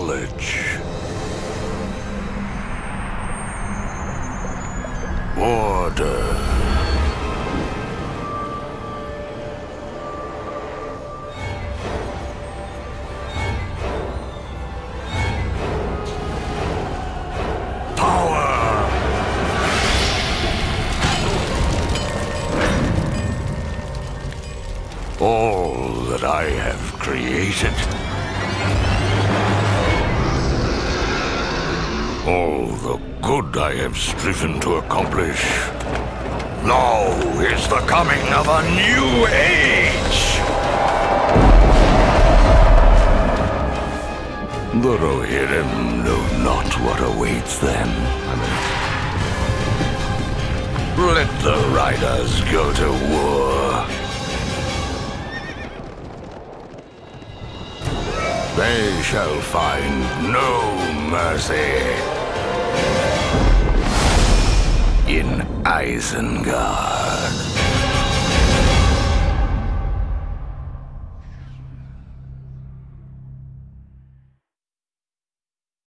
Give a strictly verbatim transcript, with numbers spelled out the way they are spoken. knowledge. Order. All that I have created, all the good I have striven to accomplish, now is the coming of a new age! The Rohirrim know not what awaits them. Let the riders go to war. They shall find no mercy in Isengard.